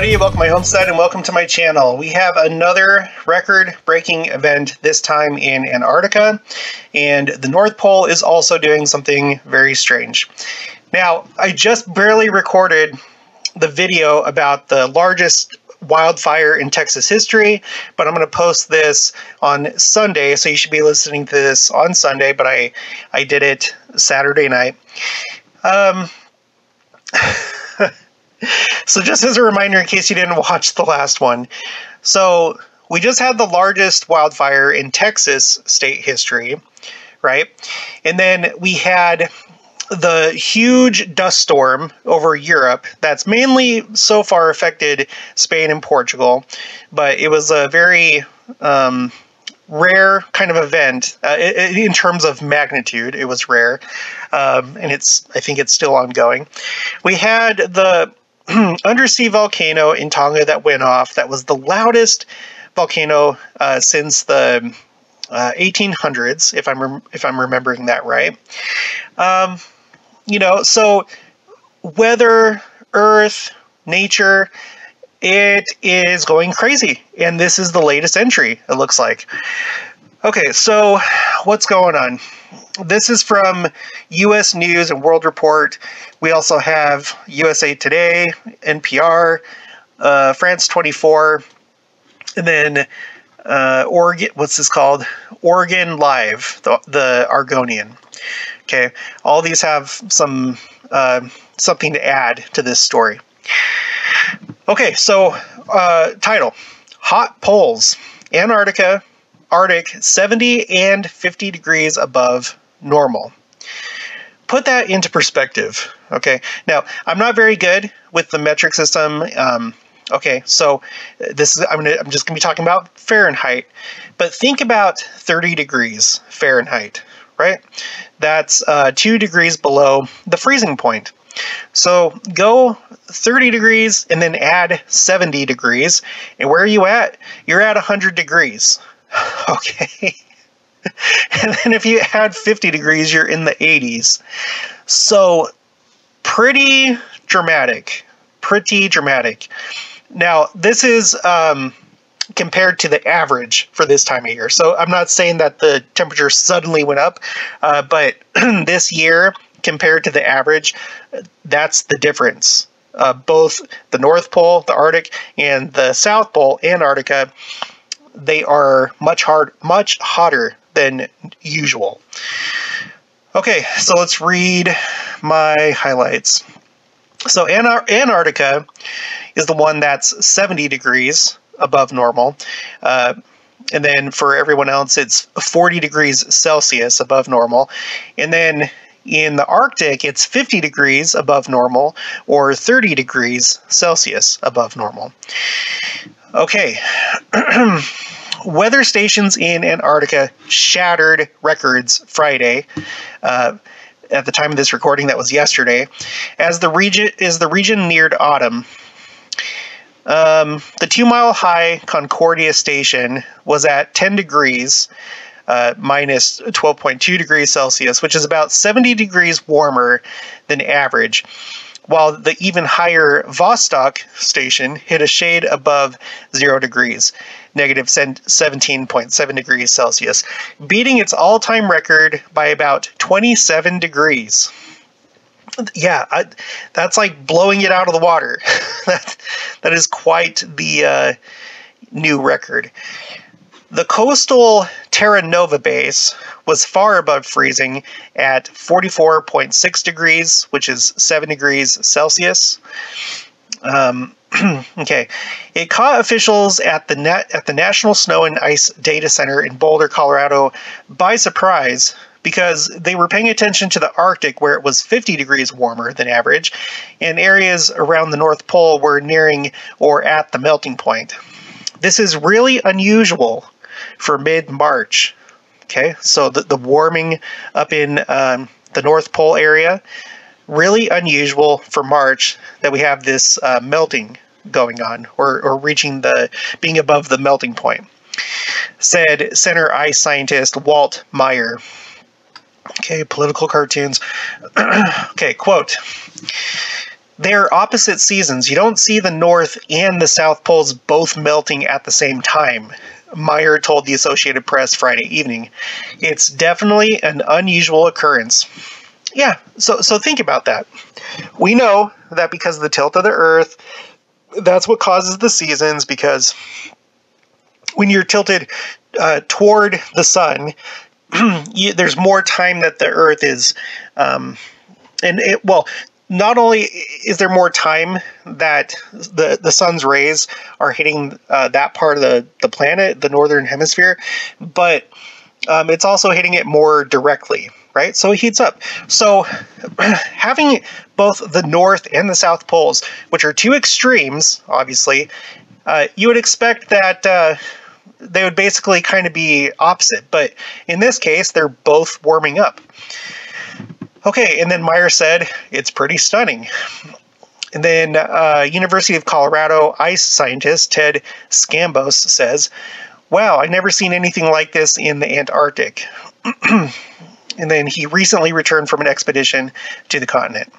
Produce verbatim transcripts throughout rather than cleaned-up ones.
everybody, welcome to my homestead and welcome to my channel. We have another record-breaking event, this time in Antarctica, and the North Pole is also doing something very strange. Now, I just barely recorded the video about the largest wildfire in Texas history, but I'm going to post this on Sunday, so you should be listening to this on Sunday, but I, I did it Saturday night. Um... So just as a reminder, in case you didn't watch the last one, so we just had the largest wildfire in Texas state history, right? And then we had the huge dust storm over Europe that's mainly so far affected Spain and Portugal, but it was a very um, rare kind of event uh, in terms of magnitude. It was rare, um, and it's I think it's still ongoing. We had the undersea volcano in Tonga that went off. That was the loudest volcano uh, since the uh, eighteen hundreds, if I'm if I'm remembering that right. Um, you know, so weather, Earth, nature, it is going crazy, and this is the latest entry. It looks like. Okay, so what's going on? This is from U S News and World Report. We also have U S A Today, N P R, uh, France twenty-four, and then uh, Oregon, what's this called? Oregon Live, the, the Oregonian. Okay, all these have some uh, something to add to this story. Okay, so uh, title, Hot Poles, Antarctica, Arctic seventy and fifty degrees above normal. Put that into perspective. Okay, now I'm not very good with the metric system. Um, okay, so this is I'm gonna I'm just gonna be talking about Fahrenheit, but think about thirty degrees Fahrenheit, right? That's uh, two degrees below the freezing point. So go thirty degrees and then add seventy degrees, and where are you at? You're at one hundred degrees. Okay, and then if you add fifty degrees, you're in the eighties. So pretty dramatic, pretty dramatic. Now, this is um, compared to the average for this time of year. So I'm not saying that the temperature suddenly went up, uh, but this year compared to the average, that's the difference. Uh, both the North Pole, the Arctic, and the South Pole, Antarctica, they are much hard, much hotter than usual. Okay, so let's read my highlights. So Antarctica is the one that's seventy degrees above normal. Uh, and then for everyone else, it's forty degrees Celsius above normal. And then in the Arctic, it's fifty degrees above normal or thirty degrees Celsius above normal. Okay, weather stations in Antarctica shattered records Friday. Uh, at the time of this recording, that was yesterday. As the region is the region neared autumn, um, the two-mile-high Concordia station was at ten degrees uh, minus twelve point two degrees Celsius, which is about seventy degrees warmer than average, while the even higher Vostok station hit a shade above zero degrees, negative seventeen point seven degrees Celsius, beating its all-time record by about twenty-seven degrees. Yeah, I, that's like blowing it out of the water. that, that is quite the uh, new record. The coastal Terra Nova base was far above freezing at forty-four point six degrees, which is seven degrees Celsius. Um, okay, it caught officials at the net at the National Snow and Ice Data Center in Boulder, Colorado, by surprise because they were paying attention to the Arctic, where it was fifty degrees warmer than average, and areas around the North Pole were nearing or at the melting point. This is really unusual for mid-March. Okay, so the, the warming up in um, the North Pole area, really unusual for March that we have this uh, melting going on or, or reaching the, being above the melting point, said center ice scientist Walt Meyer. Okay, political cartoons. Okay, quote, they're opposite seasons. You don't see the North and the South Poles both melting at the same time, Meyer told the Associated Press Friday evening. It's definitely an unusual occurrence. Yeah, so, so think about that. We know that because of the tilt of the Earth, that's what causes the seasons, because when you're tilted uh, toward the sun, you, there's more time that the Earth is, um, and it, well, not only is there more time that the, the sun's rays are hitting uh, that part of the, the planet, the northern hemisphere, but um, it's also hitting it more directly, right? So it heats up. So having both the North and the South Poles, which are two extremes, obviously, uh, you would expect that uh, they would basically kind of be opposite. But in this case, they're both warming up. Okay, and then Meyer said, it's pretty stunning. And then uh, University of Colorado ice scientist Ted Scambos says, wow, I've never seen anything like this in the Antarctic. And then he recently returned from an expedition to the continent.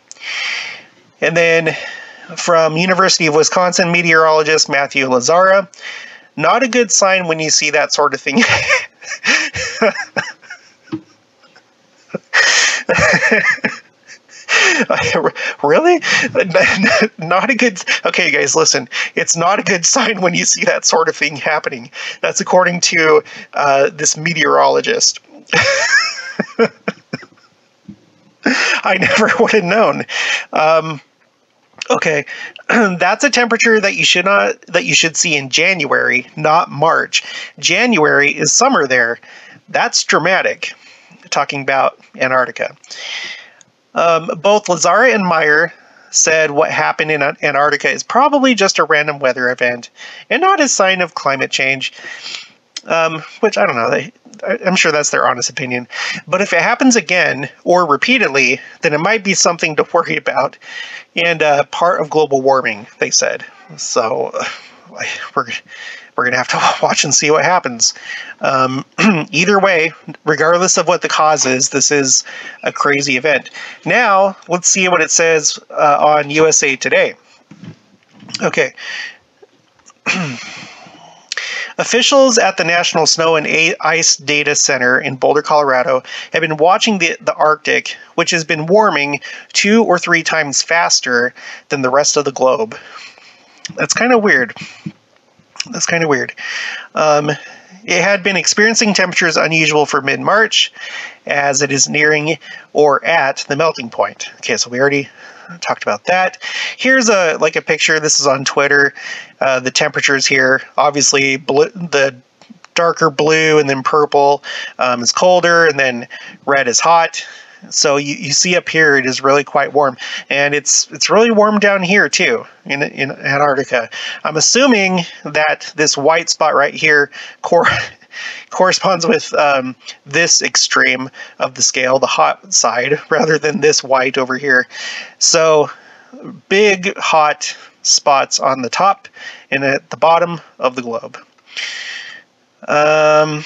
And then from University of Wisconsin meteorologist Matthew Lazzara, not a good sign when you see that sort of thing. Really? Not a good... Okay, guys, listen. It's not a good sign when you see that sort of thing happening. That's according to uh, this meteorologist. I never would have known. Um, okay, that's a temperature that you should not that you should see in January, not March. January is summer there. That's dramatic. Talking about Antarctica. Um, both Lazzara and Meyer said what happened in Antarctica is probably just a random weather event and not a sign of climate change, um, which I don't know. They, I'm sure that's their honest opinion. But if it happens again or repeatedly, then it might be something to worry about and uh, part of global warming, they said. So uh, we're We're going to have to watch and see what happens. Um, either way, regardless of what the cause is, this is a crazy event. Now, let's see what it says uh, on U S A Today. Okay. Officials at the National Snow and Ice Data Center in Boulder, Colorado, have been watching the, the Arctic, which has been warming two or three times faster than the rest of the globe. That's kind of weird. That's kind of weird. Um, it had been experiencing temperatures unusual for mid-March, as it is nearing or at the melting point. Okay, so we already talked about that. Here's a like a picture. This is on Twitter. Uh, the temperatures here, obviously, blue, the darker blue and then purple um, is colder, and then red is hot. So you, you see up here, it is really quite warm, and it's it's really warm down here too in in Antarctica. I'm assuming that this white spot right here cor corresponds with um, this extreme of the scale, the hot side, rather than this white over here. So big hot spots on the top and at the bottom of the globe. Um.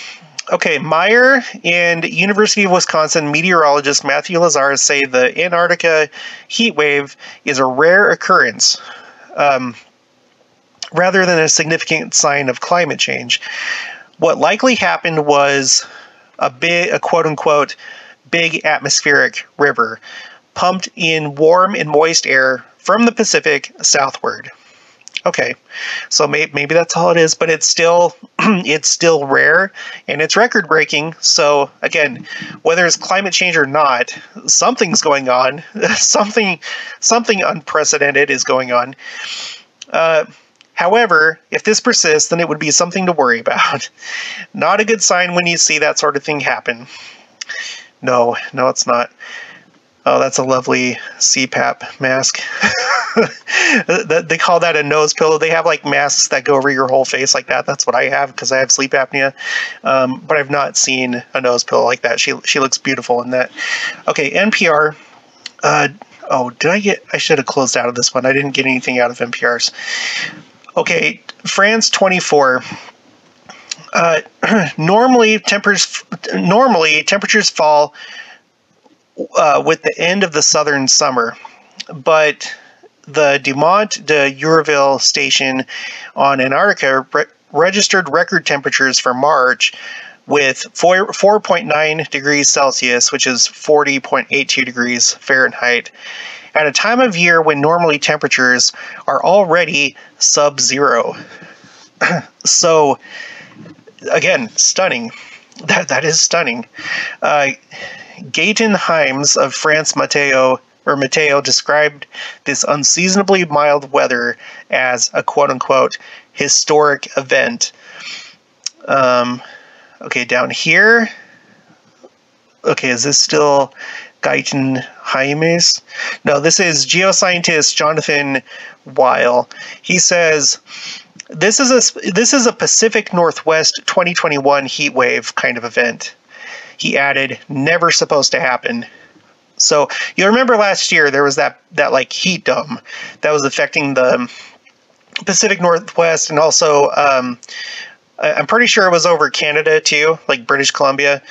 Okay, Meyer and University of Wisconsin meteorologist Matthew Lazzara say the Antarctica heat wave is a rare occurrence, um, rather than a significant sign of climate change. What likely happened was a big, a quote-unquote, big atmospheric river pumped in warm and moist air from the Pacific southward. Okay, so may maybe that's all it is, but it's still it's still rare and it's record breaking. So again, whether it's climate change or not, something's going on. something something unprecedented is going on. Uh, however, if this persists, then it would be something to worry about. Not a good sign when you see that sort of thing happen. No, no, it's not. Oh, that's a lovely C PAP mask. They call that a nose pillow. They have like masks that go over your whole face like that. That's what I have because I have sleep apnea. Um, but I've not seen a nose pillow like that. She she looks beautiful in that. Okay, N P R. Uh, oh, did I get... I should have closed out of this one. I didn't get anything out of N P R's. Okay, France twenty-four. Uh, normally, tempers, normally, temperatures fall... Uh, with the end of the southern summer, but the Dumont-de-Urville station on Antarctica re registered record temperatures for March with four point nine degrees Celsius, which is forty point eight two degrees Fahrenheit, at a time of year when normally temperatures are already sub-zero. So, again, stunning. That, that is stunning. Uh, Gaétan Heymes of France Mateo, or Mateo described this unseasonably mild weather as a quote-unquote historic event. Um, okay, down here. Okay, is this still Gaétan Heymes? No, this is geoscientist Jonathan Weil. He says, This is a this is a Pacific Northwest twenty twenty-one heat wave kind of event. He added, never supposed to happen. So you remember last year there was that that like heat dome that was affecting the Pacific Northwest, and also um, I'm pretty sure it was over Canada too, like British Columbia.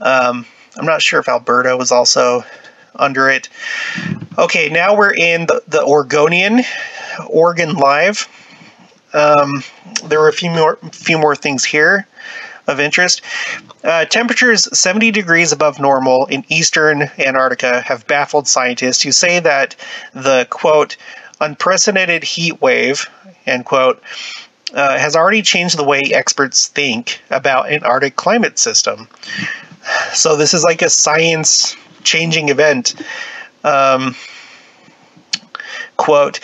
Um, I'm not sure if Alberta was also under it. Okay, now we're in the, the Oregonian, Oregon Live. Um, there were a few more, few more things here of interest. Uh, temperatures seventy degrees above normal in eastern Antarctica have baffled scientists who say that the, quote, unprecedented heat wave, end quote, uh, has already changed the way experts think about an Arctic climate system. So this is like a science-changing event. Um, quote,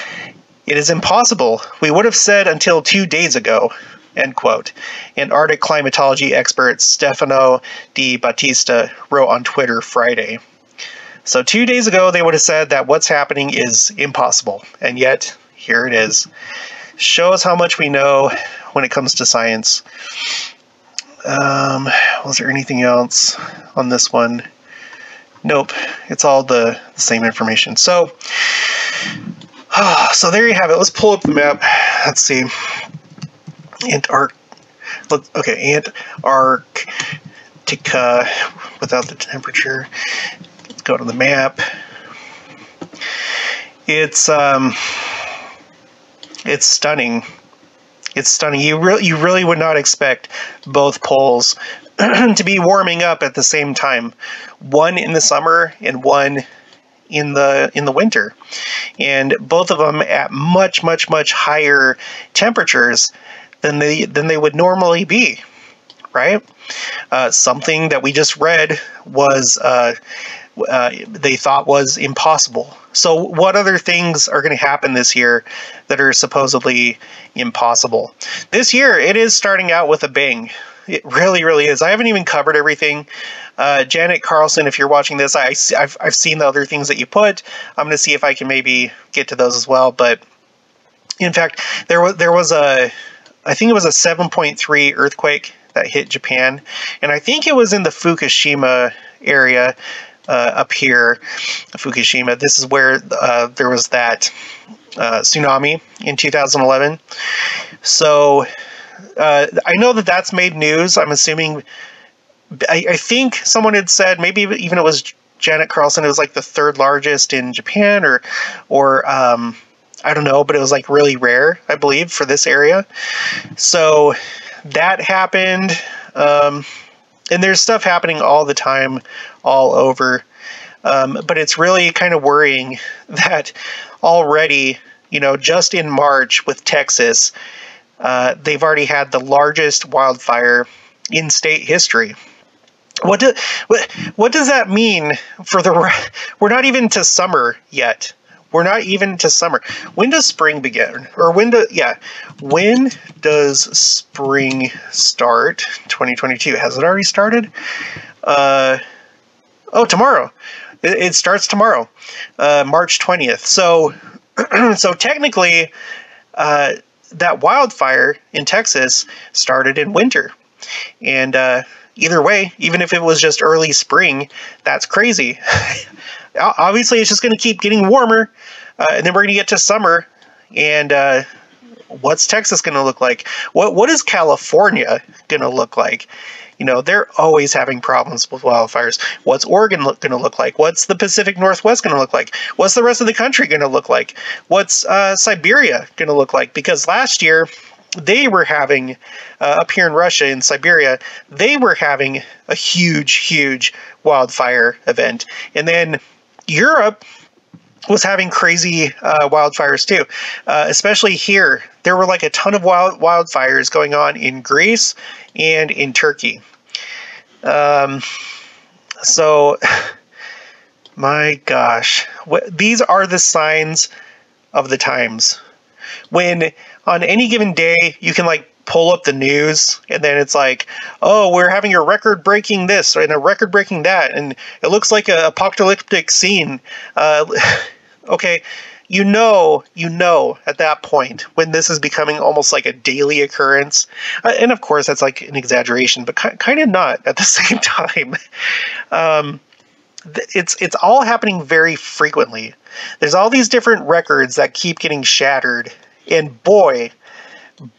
"It is impossible. We would have said until two days ago," end quote. And Arctic climatology expert Stefano Di Battista wrote on Twitter Friday. So two days ago, they would have said that what's happening is impossible. And yet, here it is. Shows how much we know when it comes to science. Um, was there anything else on this one? Nope. It's all the same information. So... So there you have it. Let's pull up the map. Let's see. Antarct. Okay, Antarctica without the temperature. Let's go to the map. It's um. It's stunning. It's stunning. You really, you really would not expect both poles to be warming up at the same time. One in the summer and one in the in the winter, and both of them at much much much higher temperatures than they than they would normally be, right? Uh, something that we just read was uh, uh, they thought was impossible. So what other things are going to happen this year that are supposedly impossible? This year it is starting out with a bang. It really, really is. I haven't even covered everything. Uh, Janet Carlson, if you're watching this, I, I've, I've seen the other things that you put. I'm going to see if I can maybe get to those as well. But in fact, there was there was a, I think it was a seven point three earthquake that hit Japan. And I think it was in the Fukushima area uh, up here, Fukushima. This is where uh, there was that uh, tsunami in two thousand eleven. So... Uh, I know that that's made news. I'm assuming, I, I think someone had said, maybe even it was Janet Carlson, it was like the third largest in Japan, or, or um, I don't know, but it was like really rare, I believe, for this area. So that happened. Um, and there's stuff happening all the time, all over. Um, but it's really kind of worrying that already, you know, just in March with Texas, Uh, they've already had the largest wildfire in state history. What do, what, what does that mean for the... We're not even to summer yet. We're not even to summer. When does spring begin? Or when do... Yeah. When does spring start? twenty twenty-two. Has it already started? Uh, oh, tomorrow. It, it starts tomorrow. Uh, March twentieth. So, so technically... Uh, that wildfire in Texas started in winter, and uh, either way, even if it was just early spring, that's crazy. Obviously, it's just going to keep getting warmer, uh, and then we're going to get to summer, and uh, what's Texas going to look like? What What is California going to look like? You know, they're always having problems with wildfires. What's Oregon going to look like? What's the Pacific Northwest going to look like? What's the rest of the country going to look like? What's uh, Siberia going to look like? Because last year, they were having, uh, up here in Russia, in Siberia, they were having a huge, huge wildfire event. And then Europe was having crazy uh, wildfires too, uh, especially here. There were like a ton of wild wildfires going on in Greece and in Turkey. Um, so, my gosh, what, these are the signs of the times. When on any given day, you can like pull up the news and then it's like, oh, we're having a record-breaking this and a record-breaking that, and it looks like a apocalyptic scene. Uh, okay, you know, you know at that point when this is becoming almost like a daily occurrence, uh, and of course that's like an exaggeration, but ki kind of not at the same time. um, It's it's all happening very frequently. There's all these different records that keep getting shattered, and boy,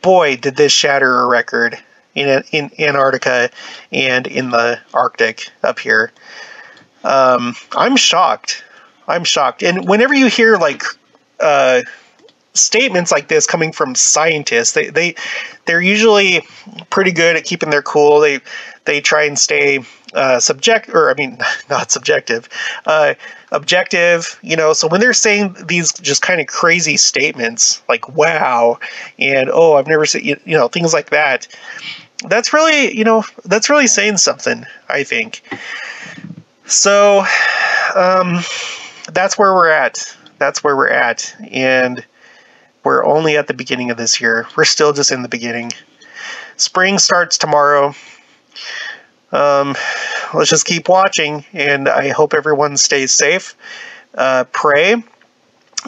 boy, did this shatter a record in in Antarctica and in the Arctic up here. Um, I'm shocked. I'm shocked. And whenever you hear like uh, statements like this coming from scientists, they they they're usually pretty good at keeping their cool. They they try and stay. Uh, subject, or I mean, not subjective, uh, objective, you know, so when they're saying these just kind of crazy statements like, wow, and, oh, I've never seen, you, you know, things like that, that's really, you know, that's really saying something, I think. So, um, that's where we're at. That's where we're at. And we're only at the beginning of this year. We're still just in the beginning. Spring starts tomorrow. Um, let's just keep watching, and I hope everyone stays safe. Uh, pray.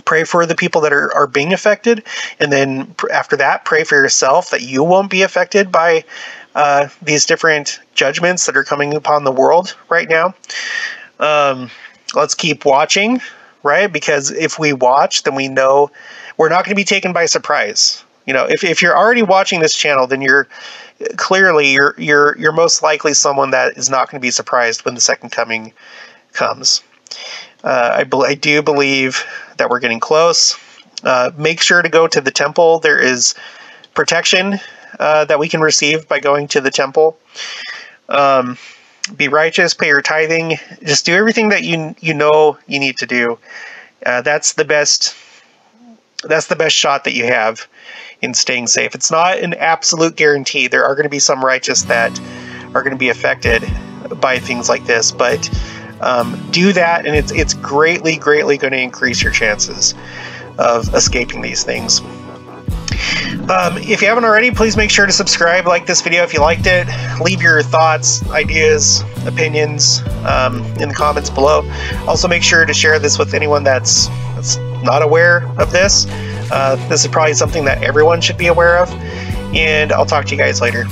Pray for the people that are, are being affected, and then after that, pray for yourself that you won't be affected by uh, these different judgments that are coming upon the world right now. Um, let's keep watching, right? Because if we watch, then we know we're not going to be taken by surprise. You know, if, if you're already watching this channel, then you're clearly you're you're you're most likely someone that is not going to be surprised when the second coming comes. Uh, I be I do believe that we're getting close. Uh, make sure to go to the temple. There is protection uh, that we can receive by going to the temple. Um, be righteous, pay your tithing, just do everything that you you know you need to do. Uh, that's the best. That's the best shot that you have in staying safe. It's not an absolute guarantee. There are going to be some righteous that are going to be affected by things like this, but um, do that, and it's it's greatly, greatly going to increase your chances of escaping these things. Um, if you haven't already, please make sure to subscribe, like this video if you liked it, leave your thoughts, ideas, opinions um, in the comments below. Also make sure to share this with anyone that's, that's not aware of this. Uh, this is probably something that everyone should be aware of, and I'll talk to you guys later.